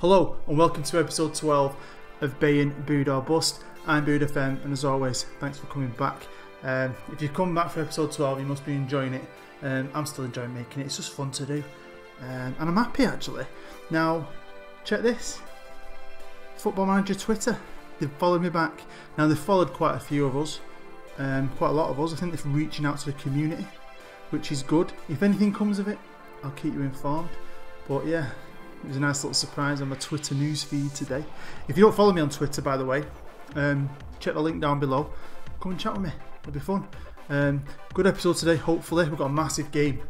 Hello and welcome to episode 12 of Bayon, Bood or Bust. I'm Bood FM, and as always, thanks for coming back. If you've come back for episode 12, you must be enjoying it. I'm still enjoying making it, it's just fun to do. And I'm happy actually. Now, check this. Football Manager Twitter, they've followed me back. Now they've followed quite a few of us, quite a lot of us. I think they're reaching out to the community, which is good. If anything comes of it, I'll keep you informed. But yeah, it was a nice little surprise on my Twitter news feed today. If you don't follow me on Twitter, by the way, check the link down below. Come and chat with me. It'll be fun. Good episode today, hopefully. We've got a massive game.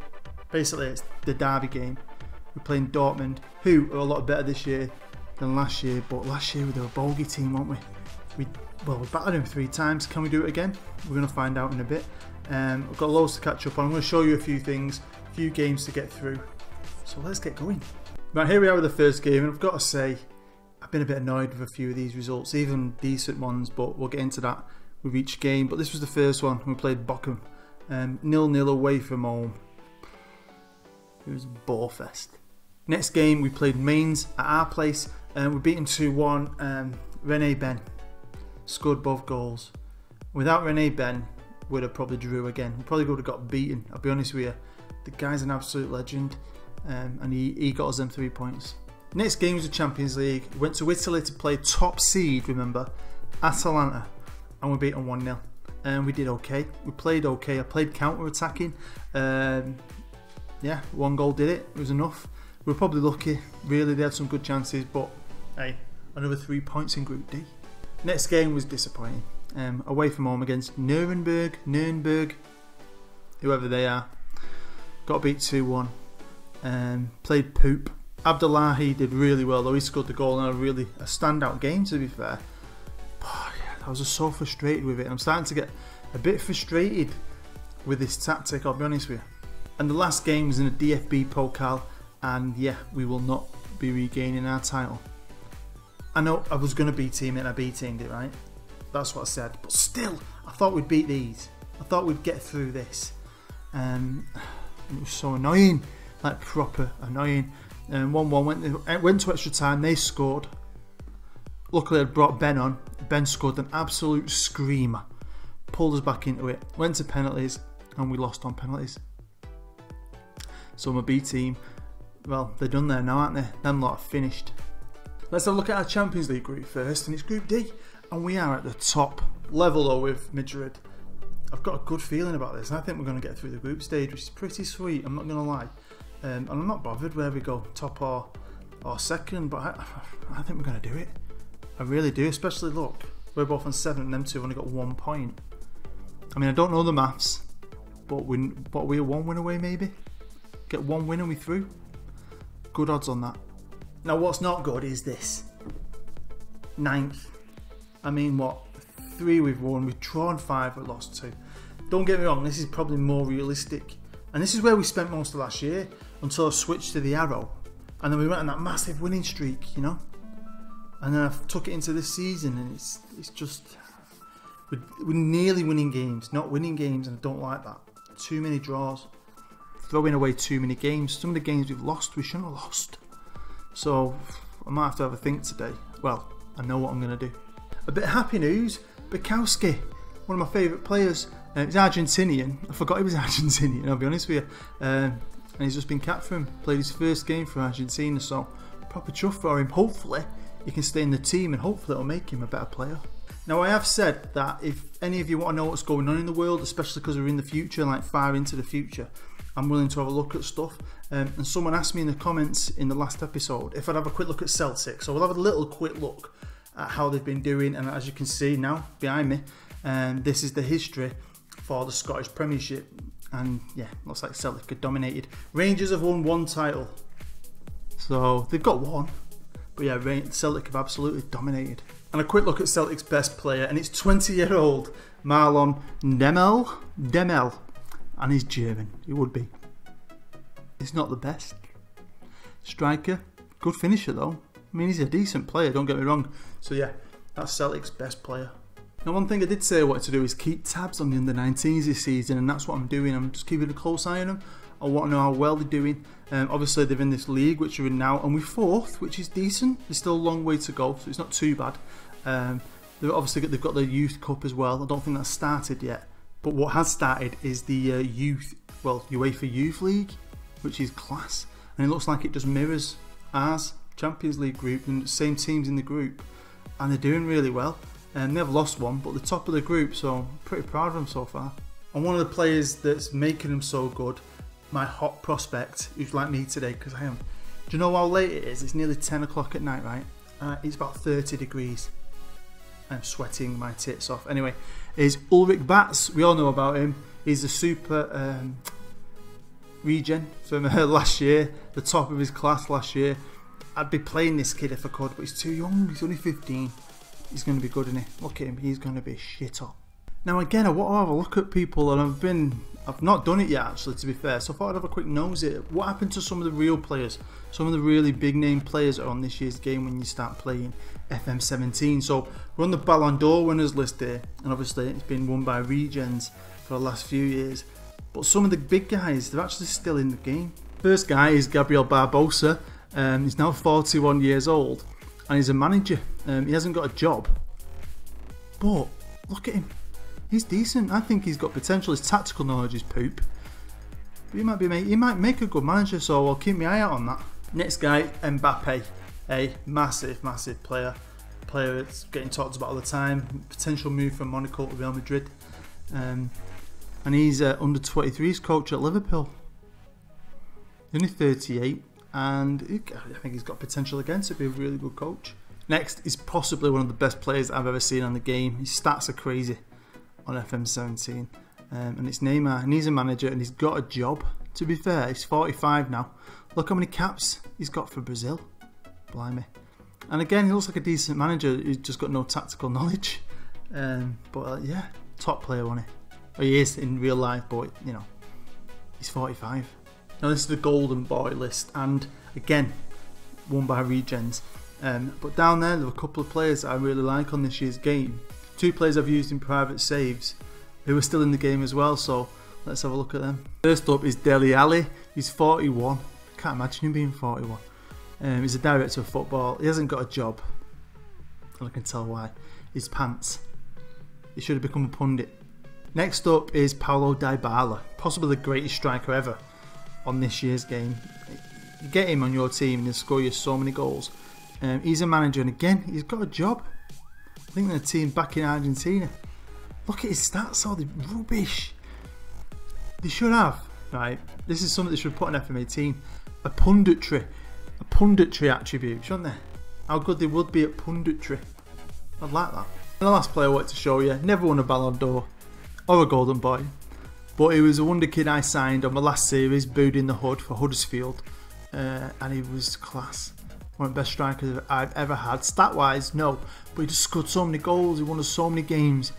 Basically, it's the derby game. We're playing Dortmund, who are a lot better this year than last year. But last year, we were a bogey team, weren't we? We battered him 3 times. Can we do it again? We're going to find out in a bit. I've got loads to catch up on. I'm going to show you a few things, a few games to get through. So let's get going. Right, here we are with the first game, and I've got to say, I've been a bit annoyed with a few of these results, even decent ones, but we'll get into that with each game. But this was the first one, we played Bochum, 0-0 away from home. It was borefest. Next game, we played Mainz at our place, and we beat them 2-1, René Ben scored both goals. Without René Ben, we'd have probably drew again. We probably would have got beaten, I'll be honest with you. The guy's an absolute legend. And he got us them 3 points. Next game was the Champions League. We went to Italy to play top seed, remember, Atalanta, and we beat them 1-0. And we did okay. We played okay. I played counter-attacking. Yeah, 1 goal did it. It was enough. We were probably lucky. Really, they had some good chances, but hey, another 3 points in Group D. Next game was disappointing. Away from home against Nuremberg, whoever they are. Got beat 2-1. Played poop. Abdullahi did really well though, he scored the goal in a standout game, to be fair. Oh, yeah, I was just so frustrated with it. I'm starting to get a bit frustrated with this tactic, I'll be honest with you. And the last game was in a DFB Pokal, and yeah, we will not be regaining our title. I know I was going to B-team it and I B-teamed it, right? That's what I said, but still, I thought we'd beat these. I thought we'd get through this. It was so annoying. Like proper annoying. 1-1 went to extra time. They scored. Luckily, I brought Ben on. Ben scored an absolute screamer. Pulled us back into it. Went to penalties, and we lost on penalties. So my B team, well, they're done there now, aren't they? Them lot are finished. Let's have a look at our Champions League group first, and it's Group D, and we are at the top level though with Madrid. I've got a good feeling about this, and I think we're going to get through the group stage, which is pretty sweet. I'm not going to lie. And I'm not bothered where we go, top or second, but I think we're going to do it. I really do, especially look, we're both on 7 and them 2 have only got 1 point. I mean, I don't know the maths, but we're 1 win away maybe? Get 1 win and we through? Good odds on that. Now what's not good is this. 9th. I mean what, 3 we've won, we've drawn 5, we've lost 2. Don't get me wrong, this is probably more realistic. And this is where we spent most of last year, until I switched to the arrow. And then we went on that massive winning streak, you know? And then I took it into this season, and it's just... We're nearly winning games, not winning games, and I don't like that. Too many draws. Throwing away too many games. Some of the games we've lost, we shouldn't have lost. So, I might have to have a think today. Well, I know what I'm going to do. A bit of happy news. Bukowski, one of my favourite players. He's Argentinian. I forgot he was Argentinian, I'll be honest with you. And he's just been capped for him. Played his first game for Argentina, so proper chuff for him. Hopefully, he can stay in the team and hopefully it'll make him a better player. Now, I have said that if any of you want to know what's going on in the world, especially because we're in the future, like far into the future, I'm willing to have a look at stuff. And someone asked me in the comments in the last episode if I'd have a quick look at Celtic. So we'll have a little quick look at how they've been doing. And as you can see now, behind me, this is the history for the Scottish Premiership, and yeah, looks like Celtic had dominated. Rangers have won 1 title, so they've got 1, but yeah, Celtic have absolutely dominated. And a quick look at Celtic's best player, and it's 20-year-old Marlon Demel, and he's German, he would be. He's not the best striker, good finisher though. I mean, he's a decent player, don't get me wrong. So yeah, that's Celtic's best player. Now, one thing I did say I wanted to do is keep tabs on the under-19s this season, and that's what I'm doing. I'm just keeping a close eye on them. I want to know how well they're doing. Obviously, they're in this league, which are in now, and we're fourth, which is decent. There's still a long way to go, so it's not too bad. They've obviously got the Youth Cup as well. I don't think that's started yet. But what has started is the UEFA Youth League, which is class. And it looks like it just mirrors ours, Champions League group, and same teams in the group. And they're doing really well. And they've lost one, but they're top of the group, so I'm pretty proud of them so far. And one of the players that's making them so good, my hot prospect, who's like me today, because I am. Do you know how late it is? It's nearly 10 o'clock at night, right? It's about 30 degrees. I'm sweating my tits off. Anyway, is Ulrich Batts. We all know about him. He's a super regen from last year, the top of his class last year. I'd be playing this kid if I could, but he's too young. He's only 15. He's going to be good, isn't he? Look at him. He's going to be shit up. Now again, I want to have a look at people, and I've not done it yet actually, to be fair, so I thought I'd have a quick nose at it. What happened to some of the real players? Some of the really big name players are on this year's game when you start playing FM17. So we're on the Ballon d'Or winners list here, and obviously it's been won by regens for the last few years. But some of the big guys, they're actually still in the game. First guy is Gabriel Barbosa. He's now 41 years old, and he's a manager. He hasn't got a job, but look at him. He's decent. I think he's got potential. His tactical knowledge is poop. But he might make a good manager, so I'll keep my eye out on that. Next guy, Mbappe. A massive, massive player. A player that's getting talked about all the time. Potential move from Monaco to Real Madrid. And he's under-23s coach at Liverpool. Only 38. And I think he's got potential again to be a really good coach. Next is possibly one of the best players I've ever seen on the game. His stats are crazy. On FM17, and it's Neymar, and he's a manager, and he's got a job. To be fair, he's 45 now. Look how many caps he's got for Brazil. Blimey. And again, he looks like a decent manager. He's just got no tactical knowledge. Yeah, top player, wasn't he? Or he is in real life, but you know, he's 45. Now this is the Golden Boy list, and again, won by regens. But down there are a couple of players that I really like on this year's game. Two players I've used in private saves who are still in the game as well, so let's have a look at them. First up is Dele Alli. He's 41. Can't imagine him being 41. He's a director of football. He hasn't got a job, and I can tell why. His pants. He should have become a pundit. Next up is Paulo Dybala, possibly the greatest striker ever on this year's game. You get him on your team and he'll score you so many goals. He's a manager, and again, he's got a job. I think they're a team back in Argentina. Look at his stats, all the rubbish. They should have, right, this is something they should put on FM18, a punditry attribute, shouldn't they? How good they would be at punditry. I'd like that. And the last player I wanted to show you, never won a Ballon d'Or or a Golden Boy, but he was a wonder kid I signed on my last series, Bood in the Hood for Huddersfield, and he was class. One of the best strikers I've ever had. Stat-wise, no. But he just scored so many goals. He won us so many games.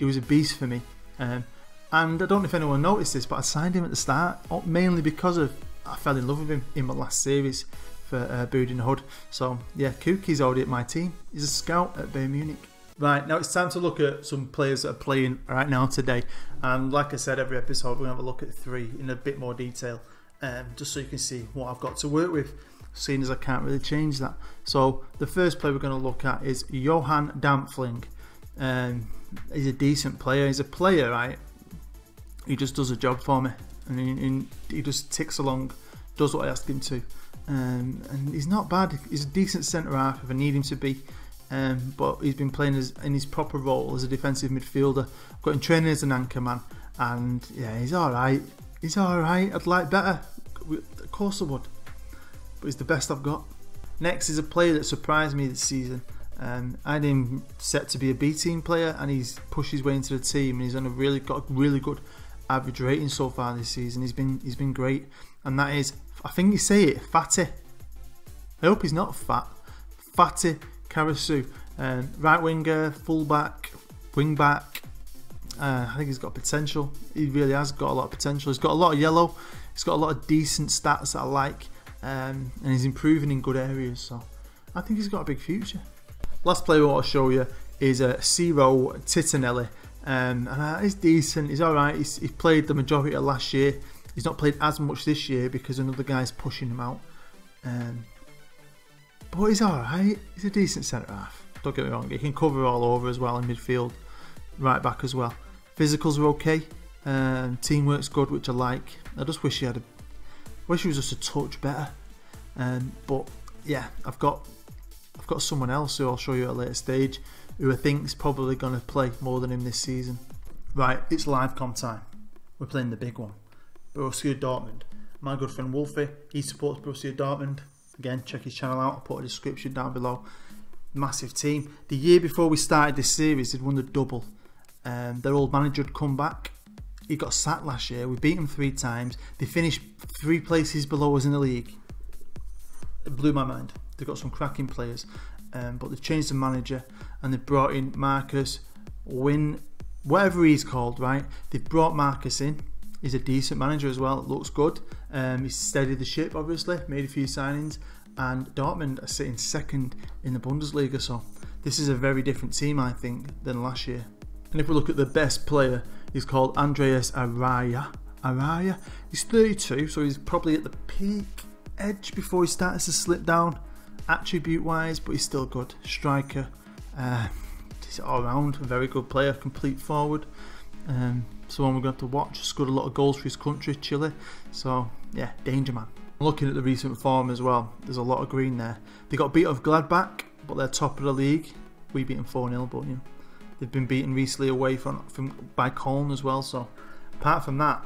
He was a beast for me. And I don't know if anyone noticed this, but I signed him at the start. Mainly because I fell in love with him in my last series for Bood in the Hood. So, yeah, Kuki's already at my team. He's a scout at Bayern Munich. Right, now it's time to look at some players that are playing right now today. And like I said, every episode we're going to have a look at three in a bit more detail. Just so you can see what I've got to work with, seeing as I can't really change that. So the first player we're going to look at is Johan Dampfling. He's a decent player. He's a player, right? He just does a job for me, and he just ticks along, does what I ask him to. And he's not bad. He's a decent centre half if I need him to be. But he's been playing in his proper role as a defensive midfielder. I've got him training as an anchor man, and yeah, he's all right. He's all right. I'd like better. Of course I would. But he's the best I've got. Next is a player that surprised me this season. I had him set to be a B team player, and he's pushed his way into the team, and he's on got a really good average rating so far this season. He's been great, and that is, I think you say it, Fatty. I hope he's not fat. Fatty Karasou, right winger, full back, wing back. I think he's got potential. He really has got a lot of potential. He's got a lot of yellow. He's got a lot of decent stats that I like. And he's improving in good areas, so I think he's got a big future. Last player I want to show you is Ciro Titanelli, and he's decent. He's alright. He played the majority of last year. He's not played as much this year because another guy's pushing him out. But he's alright. He's a decent centre-half. Don't get me wrong. He can cover all over as well in midfield. Right back as well. Physicals are okay. Teamwork's good, which I like. I just wish he had a... wish he was just a touch better. But yeah, I've got someone else who I'll show you at a later stage who I think's probably going to play more than him this season. Right, it's live com time. We're playing the big one. Borussia Dortmund. My good friend Wolfie, he supports Borussia Dortmund. Again, check his channel out. I'll put a description down below. Massive team. The year before we started this series, they'd won the double. Their old manager had come back. He got sacked last year. We beat him 3 times. They finished 3 places below us in the league. It blew my mind. They've got some cracking players. But they've changed the manager and they've brought in Marcus Win, whatever he's called, right? They've brought Marcus in. He's a decent manager as well. It looks good. He's steadied the ship, obviously. Made a few signings. And Dortmund are sitting second in the Bundesliga. So this is a very different team, I think, than last year. And if we look at the best player, he's called Andreas Araya. He's 32, so he's probably at the peak edge before he starts to slip down attribute-wise, but he's still good. Striker. He's all-round. A very good player. Complete forward. Someone we're going to have to watch. Scored a lot of goals for his country, Chile. So, yeah, danger man. Looking at the recent form as well, there's a lot of green there. They got beat off Gladbach, but they're top of the league. We beat them 4-0, but you know, they've been beaten recently away by Köln as well. So, apart from that,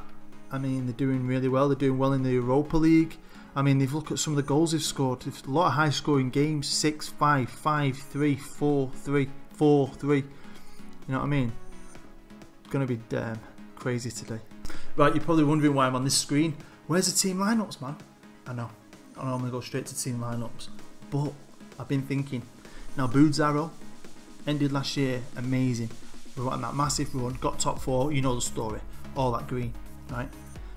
I mean, they're doing really well. They're doing well in the Europa League. I mean, they've looked at some of the goals they've scored. There's a lot of high-scoring games. 6-5, 5-3, 4-3, 4-3. You know what I mean? It's going to be damn crazy today. Right, you're probably wondering why I'm on this screen. Where's the team lineups, man? I know. I normally go straight to team lineups. But I've been thinking. Now, Bood's arrow ended last year. Amazing. We went on that massive run. Got top 4. You know the story. All that green, right?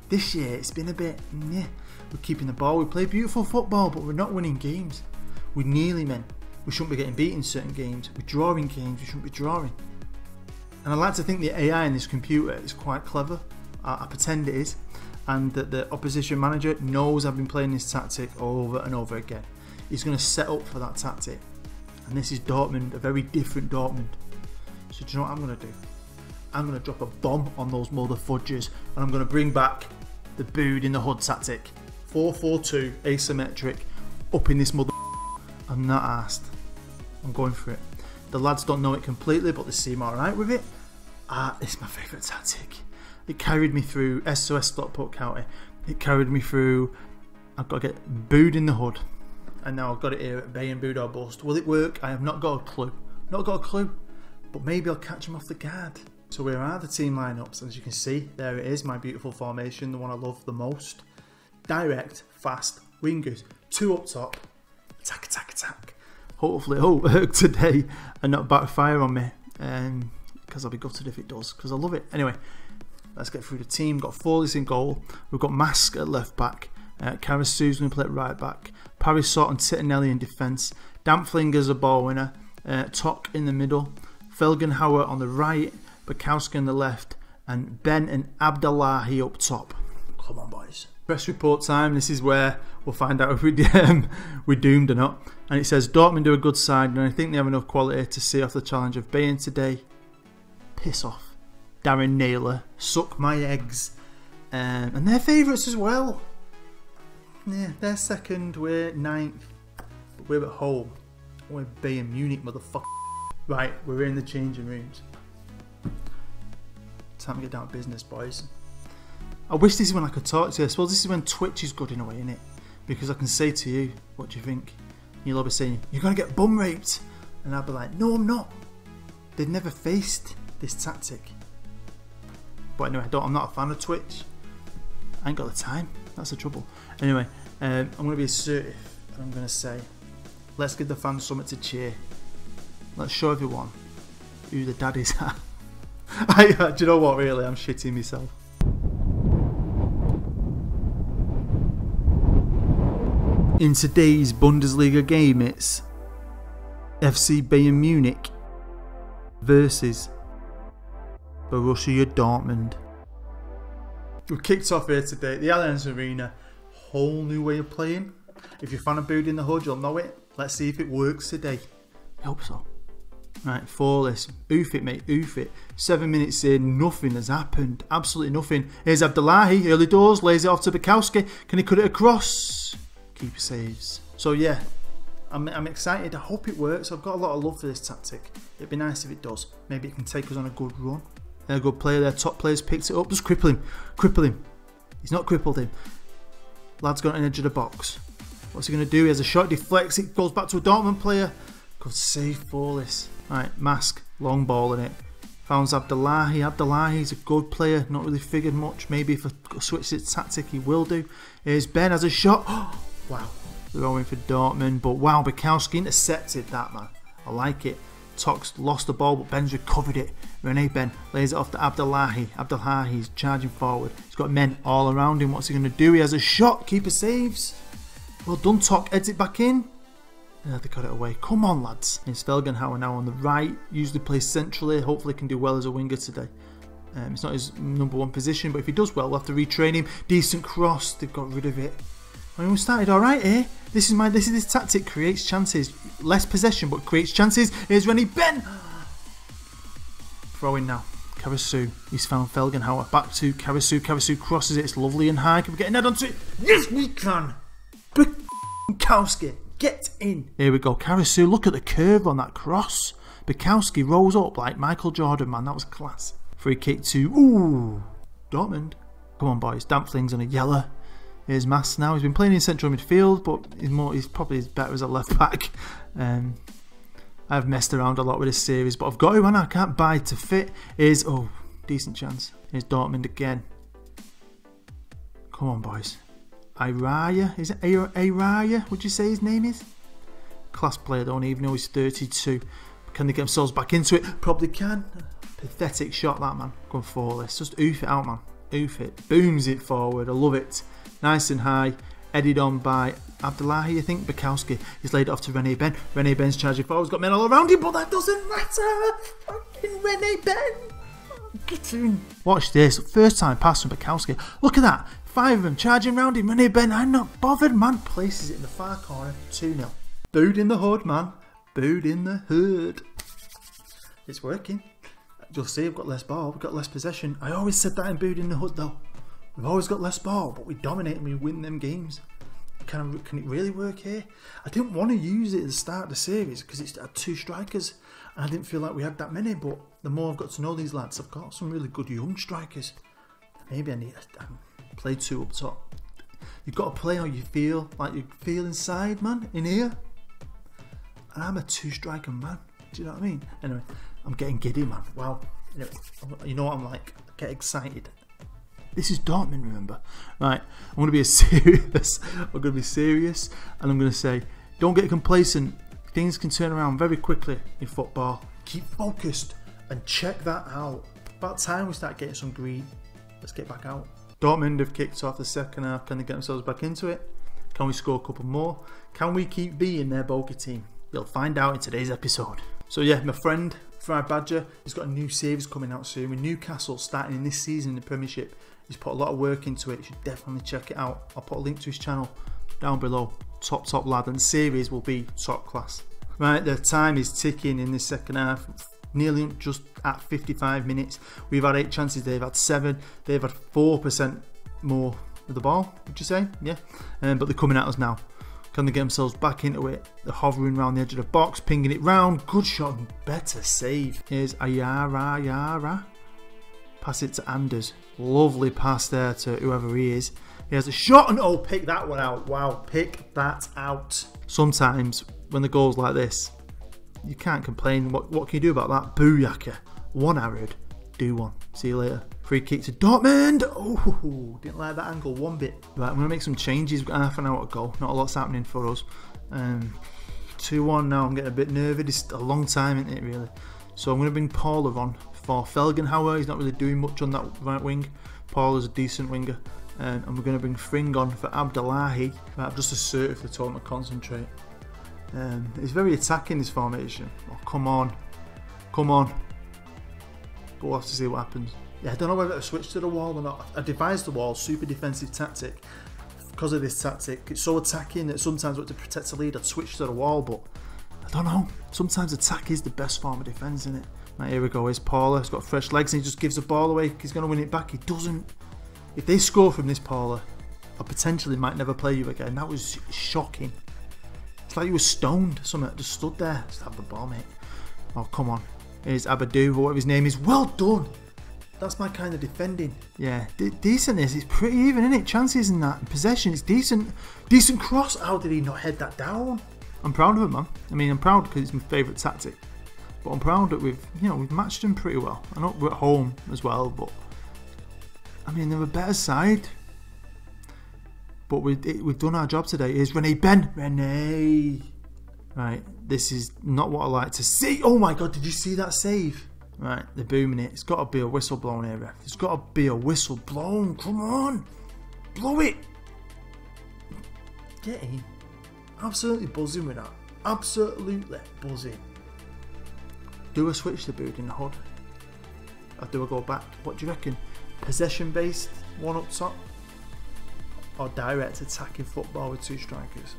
This year, it's been a bit, yeah. We're keeping the ball. We play beautiful football, but we're not winning games. We're nearly men. We shouldn't be getting beaten in certain games. We're drawing games. We shouldn't be drawing. And I like to think the AI in this computer is quite clever. I pretend it is. And that the opposition manager knows I've been playing this tactic over and over again. He's going to set up for that tactic. And this is Dortmund, a very different Dortmund. So do you know what I'm going to do? I'm going to drop a bomb on those mother fudgers. And I'm going to bring back the Bood in the Hood tactic. 4-4-2, asymmetric, up in this mother. I'm not arsed. I'm going for it. The lads don't know it completely, but they seem alright with it. It's my favourite tactic. It carried me through SOS Stockport County. It carried me through. I've got to get Bood in the Hood. And now I've got it here at Bayon, Bood or Bust. Will it work? I have not got a clue. Not got a clue. But maybe I'll catch them off the guard. So where are the team lineups? As you can see, there it is, my beautiful formation, the one I love the most. Direct, fast, wingers. 2 up top. Attack, attack, attack. Hopefully it'll work today and not backfire on me. Because I'll be gutted if it does. Because I love it. Anyway, let's get through the team. We've got Forlis in goal. We've got Mask at left back. Karasu's going to play at right back. Parisot and Titanelli in defence. Dampflinger's a ball winner. Tok in the middle. Felgenhauer on the right. Bukowski on the left. And Ben and Abdullahi up top. Come on, boys. Press report time. This is where we'll find out if we're doomed or not. And it says Dortmund are a good side, and I think they have enough quality to see off the challenge of Bayern today. Piss off, Darren Naylor. Suck my eggs. And they're favourites as well. Yeah, they're second. We're 9th. But we're at home. We're Bayern Munich, motherfucker. Right, we're in the changing rooms. Time to get down to business, boys. I wish this is when I could talk to you. I suppose this is when Twitch is good in a way, isn't it? Because I can say to you, what do you think? And you'll all be saying, you're going to get bum raped. And I'll be like, no, I'm not. They've never faced this tactic. But anyway, I'm not a fan of Twitch. I ain't got the time. That's the trouble. Anyway, I'm going to be assertive. And I'm going to say, let's give the fans something to cheer. Let's show everyone who the daddies are. Do you know what, really? I'm shitting myself. In today's Bundesliga game, it's FC Bayern Munich versus Borussia Dortmund. We've kicked off here today at the Allianz Arena. Whole new way of playing. If you're a fan of Bood in the Hood, you'll know it. Let's see if it works today. I hope so. Right, flawless. Oof it, mate. Oof it. 7 minutes in, nothing has happened. Absolutely nothing. Here's Abdullahi. Early doors. Lays it off to Bukowski. Can he cut it across? Keeper saves. So, yeah. I'm excited. I hope it works. I've got a lot of love for this tactic. It'd be nice if it does. Maybe it can take us on a good run. They're a good player. Their top player's picked it up. Just cripple him. Cripple him. He's not crippled him. Lad's got an edge of the box. What's he going to do? He has a shot. Deflects it. Goes back to a Dortmund player. Good save for this. Right, Mask. Long ball in it. Founds Abdullahi. Abdullahi's a good player. Not really figured much. Maybe if I switch his tactic, he will do. Here's Ben. Has a shot. Wow. They're going for Dortmund, but wow, Bukowski intercepted that, man. I like it. Tox lost the ball, but Ben's recovered it. René Ben lays it off to Abdullahi. Abdullahi's charging forward. He's got men all around him. What's he going to do? He has a shot. Keeper saves. Well done, Tox. Heads it back in. Yeah, they got it away. Come on, lads. It's Felgenhauer now on the right. Usually plays centrally. Hopefully can do well as a winger today. It's not his number one position, but if he does well, we'll have to retrain him. Decent cross. They've got rid of it. I mean, we started all right here. This tactic creates chances. Less possession, but creates chances. Here's René Ben. Throw in now. Karasu. He's found Felgenhauer. Back to Karasu. Karasu crosses it. It's lovely and high. Can we get an head onto it? Yes, we can. Bukowski, get in. Here we go. Karasu. Look at the curve on that cross. Bukowski rolls up like Michael Jordan, man. That was class. Free kick to Dortmund. Come on, boys. Dampfling's on a yellow. Here's Mass now. He's been playing in central midfield, but he's probably better as a left back. I've messed around a lot with this series, but I've got him and I can't buy to fit. Here's, oh, decent chance. Here's Dortmund again. Come on, boys. Araya, is it Araya? Would you say his name is? Class player, don't even know he's 32. Can they get themselves back into it? Probably can. Pathetic shot, that, man. Going forward. Just oof it out, man. Oof it. Booms it forward. I love it. Nice and high, headed on by Abdullahi, I think. Bukowski, he's laid it off to René Ben. René Ben's charging forward. He's got men all around him, but that doesn't matter. Fucking René Ben. Get in. Watch this. First time pass from Bukowski. Look at that. Five of them charging round him. René Ben, I'm not bothered, man. Places it in the far corner. 2-0. Bood in the Hood, man. Bood in the Hood. It's working. You'll see I've got less ball. We've got less possession. I always said that in Bood in the Hood, though. We've always got less ball, but we dominate and we win them games. Can it really work here? I didn't want to use it at the start of the series because it had two strikers and I didn't feel like we had that many, but the more I've got to know these lads, I've got some really good young strikers. Maybe I need to play two up top. You've got to play how you feel, like you feel inside, man, in here. And I'm a two-striker man, do you know what I mean? Anyway, I'm getting giddy, man. Wow. Anyway, you know what I'm like. I get excited. This is Dortmund, remember? Right, I'm going to be serious. I'm going to be serious, and I'm going to say, don't get complacent. Things can turn around very quickly in football. Keep focused and check that out. About time we start getting some green. Let's get back out. Dortmund have kicked off the second half. Can they get themselves back into it? Can we score a couple more? Can we keep being their bogey team? You'll find out in today's episode. So yeah, my friend Fry Badger, he's got a new series coming out soon with Newcastle starting in this season in the Premiership. He's put a lot of work into it. You should definitely check it out. I'll put a link to his channel down below. Top lad. And the series will be top class. Right, the time is ticking in this second half. Nearly just at 55 minutes. We've had 8 chances. They've had 7. They've had 4% more of the ball, would you say? Yeah. But they're coming at us now. Can they get themselves back into it? They're hovering around the edge of the box, pinging it round. Good shot and better save. Here's Ayara. Pass it to Anders. Lovely pass there to whoever he is. He has a shot and oh, pick that one out. Wow, pick that out. Sometimes when the goal's like this, you can't complain. What can you do about that? Booyaka. One arrowed. Do one. See you later. Free kick to Dortmund. Oh, didn't like that angle one bit. Right, I'm going to make some changes. We've got half an hour to go. Not a lot's happening for us. 2-1 now. I'm getting a bit nervous. It's a long time, isn't it, really? So I'm going to bring Paula on. For Felgenhauer, he's not really doing much on that right wing. Paul is a decent winger. And we're going to bring Fring on for Abdullahi. Right, I've just assertively told him to concentrate. It's very attacking, this formation. Oh, come on. Come on. But we'll have to see what happens. Yeah, I don't know whether I switched to the wall or not. I devised the wall, super defensive tactic. Because of this tactic, it's so attacking that sometimes to protect the lead, I'd switch to the wall, but I don't know. Sometimes attack is the best form of defence, isn't it? Right, here we go, here's Paula. He's got fresh legs and he just gives the ball away. He's going to win it back. He doesn't. If they score from this, Paula, I potentially might never play you again. That was shocking. It's like you were stoned. Something just stood there. Just have the ball, mate. Oh, come on. Here's Abadu, or whatever his name is. Well done. That's my kind of defending. Yeah, decentness. It's pretty even, isn't it? Chances in that. Possession, it's decent. Decent cross. How did he not head that down? I'm proud of him, man. I mean, I'm proud because it's my favourite tactic. But I'm proud that we've matched them pretty well. I know we're at home as well, but I mean, they're a better side. But we've done our job today. Here's René Ben. René. Right, this is not what I like to see. Oh my God, did you see that save? Right, they're booming it. It's got to be a whistle blown here, ref. There's got to be a whistle blown. Come on. Blow it. Get in. Absolutely buzzing with that. Absolutely buzzing. Do I switch to Bood in the Hood? Or do I go back? What do you reckon? Possession based, one up top? Or direct attacking football with two strikers?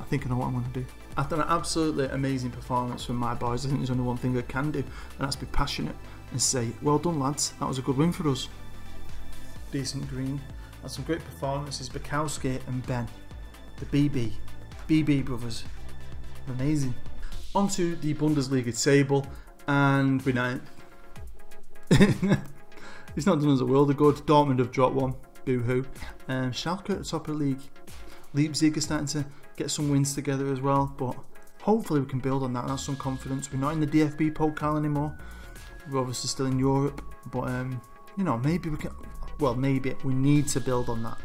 I think I know what I'm going to do. After an absolutely amazing performance from my boys, I think there's only one thing they can do, and that's be passionate and say, well done lads, that was a good win for us. Decent green, and some great performances, Bukowski and Ben, the BB brothers, amazing. On to the Bundesliga table, and we're 9th. It's not done us a world of good. Dortmund have dropped one, boo-hoo. Schalke at the top of the league. Leipzig are starting to get some wins together as well, but hopefully we can build on that and have some confidence. We're not in the DFB Pokal anymore. We're obviously still in Europe, but you know, maybe we can. Well, maybe we need to build on that,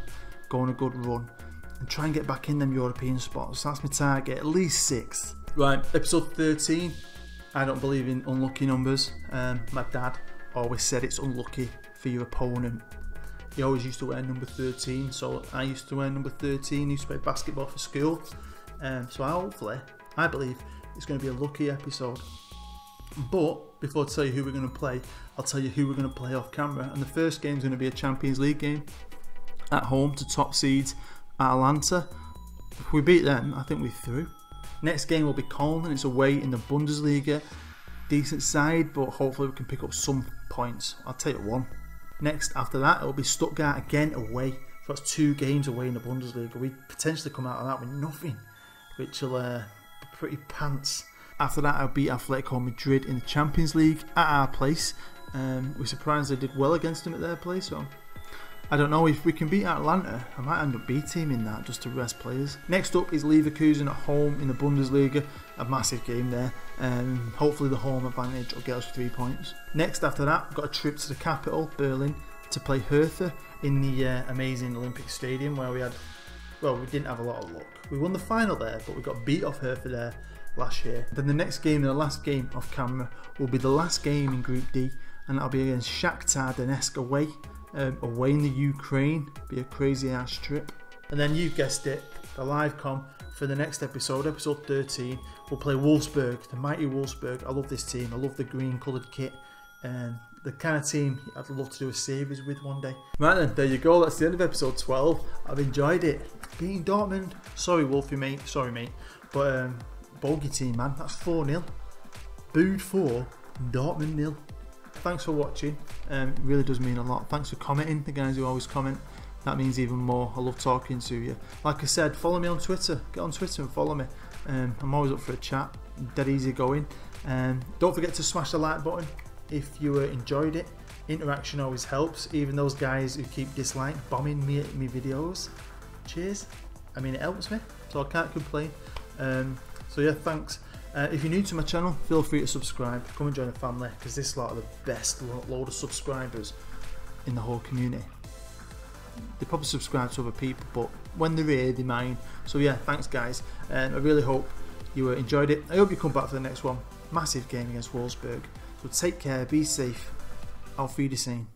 go on a good run, and try and get back in them European spots. That's my target, at least 6th. Right, episode 13. I don't believe in unlucky numbers. My dad always said it's unlucky for your opponent. He always used to wear number 13, so I used to wear number 13. I used to play basketball for school, so I believe it's going to be a lucky episode. But before I tell you who we're going to play, I'll tell you who we're going to play off camera. And the first game is going to be a Champions League game at home to top seeds Atalanta. If we beat them, I think we're through. Next game will be Köln, and it's away in the Bundesliga. Decent side, but hopefully we can pick up some points. I'll take 1. Next, after that, it'll be Stuttgart again away. So that's 2 games away in the Bundesliga. We potentially come out of that with nothing, which will be pretty pants. After that, I'll beat Atletico Madrid in the Champions League at our place. We surprisingly did well against them at their place, so I don't know if we can beat Atlanta. I might end up B teaming that just to rest players. Next up is Leverkusen at home in the Bundesliga. A massive game there. Hopefully the home advantage will get us 3 points. Next after that, we've got a trip to the capital, Berlin, to play Hertha in the amazing Olympic Stadium where we had, well, we didn't have a lot of luck. We won the final there, but we got beat off Hertha there last year. Then the next game, and the last game off camera, will be the last game in Group D, and that'll be against Shakhtar Donetsk away. Away in the Ukraine, be a crazy ass trip. And then you guessed it, the live com for the next episode, episode 13, we'll play Wolfsburg, the mighty Wolfsburg. I love this team, I love the green coloured kit, and the kind of team I'd love to do a series with one day. Right then, there you go, that's the end of episode 12. I've enjoyed it, beating Dortmund. Sorry Wolfie mate, sorry mate, but bogey team man, that's 4-0. Bood 4, Dortmund 0. Thanks for watching, it really does mean a lot. Thanks for commenting, the guys who always comment, that means even more. I love talking to you. Like I said, follow me on Twitter, get on Twitter and follow me. I'm always up for a chat, dead easy going. Don't forget to smash the like button if you enjoyed it. Interaction always helps, even those guys who keep disliking, bombing me at my videos. Cheers, I mean it helps me, so I can't complain. So yeah, thanks. If you're new to my channel, feel free to subscribe, come and join the family, because this lot are the best load of subscribers in the whole community. They probably subscribe to other people, but when they're here, they're mine. So yeah, thanks guys, and I really hope you enjoyed it. I hope you come back for the next one. Massive game against Wolfsburg. So take care, be safe, auf Wiedersehen.